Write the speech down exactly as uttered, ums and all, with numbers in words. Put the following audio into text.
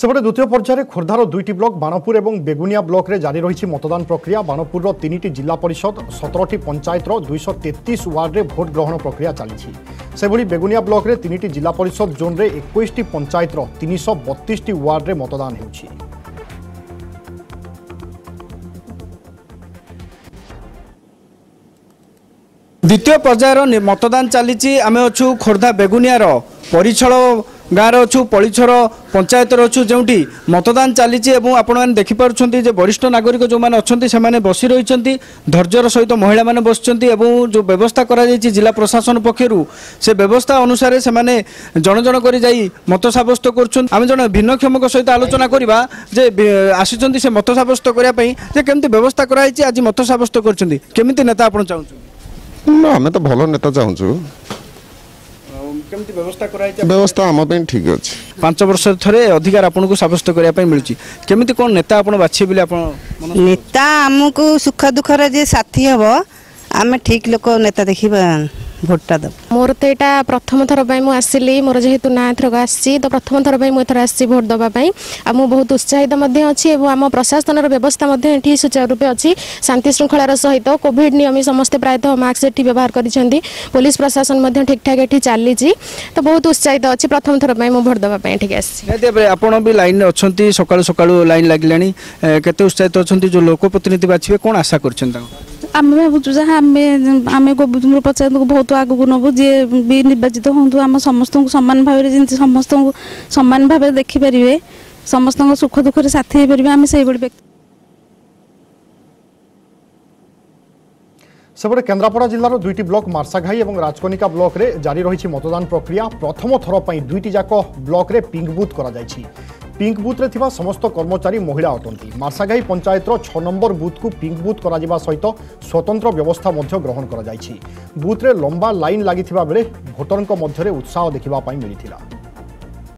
सेपटे द्वितीय पर्यायर खोर्धार दुईट ब्लक बानपुर और बेगुनिया ब्लक जारी रही मतदान प्रक्रिया। बानपुर तीन जिला परिषद सतरटी पंचायतर दुईश तेतीस वार्डे भोट ग्रहण प्रक्रिया चली। बेगुनिया ब्लक में तीन जिला परिषद जोन में इक्कीस पंचायतर तीन सौ बत्तीस वार्डे मतदान हो। द्वितीय पर्यायर मतदान चली। आम अच्छू खोर्धा बेगुनियार परिछल गाँव अच्छू परिछल पंचायतर अच्छू जो मतदान चली। आपण मैंने देखिपुंट वरिष्ठ नागरिक जो मैंने अच्छा से मैंने बसी रही धैर्यर सहित महिला मैंने बसुंट जो व्यवस्था कराई जिला प्रशासन पक्षर से व्यवस्था अनुसार से मैंने जन जन कर मत सब्यस्त करें। जन भिन्नक्षम सहित आलोचना करवा आसी से मत सब्यस्त करने केमती व्यवस्था कराई आज मत सब्यस्त करमती नेता आप चाहूँ ना हमें तो भल नेता चाहूँ व्यवस्था आम ठीक अच्छे पांच वर्ष थे अधिकार आपको सब्यस्त करने मिलूँ केमी कौन नेता आप बाछे बोले नेता आमको सुख दुख साथी हम आम ठीक लोक नेता देखा भोटा दे। मोर तो यहाँ प्रथम थर पर आसली मोर जेहेतु ना थरक आसी तो प्रथम थर पर मुझे आसी भोट देवाई आ बहुत उत्साहित अच्छी और आम प्रशासन व्यवस्था ये सुचारू रूपे अच्छी शांति श्रृंखलार सहित कोविड नियम समस्ते प्रायतः मास्क ये व्यवहार कर पुलिस प्रशासन ठीक ठाक ये चली तो बहुत उत्साहित अच्छी प्रथम थर पर मुझे भोट देवाई ठीक आसी। आप लाइन अच्छा सका सका लाइन लगे के उत्साहित अच्छा जो लोकप्रतिनिधि बाछे कौन आशा कर आम भावुँ जहाँ आम पंचायत को बहुत आगू नबू जी भी निर्वाचित हूँ आम समस्त सामान भाव में जमी समस्त सामान भाव में देखिपारे समस्त सुख दुख साथी आम से व्यक्ति। सेपटे केन्द्रापड़ा जिलार दुईट ब्लक मार्साघाई और राजकनिका ब्लक में जारी रही मतदान प्रक्रिया। प्रथम थर पर दुईटी जाक ब्लक में पिंक बूथ कराई। पिंक बूथ में समस्त कर्मचारी महिला अटंती। मार्साघाई पंचायतर छह नंबर बूथ को पिंक बूथ करा सहित स्वतंत्र व्यवस्था ग्रहण कर बूथ में लंबा लाइन लगी बेले भोटर मध्य उत्साह देखा मिलता।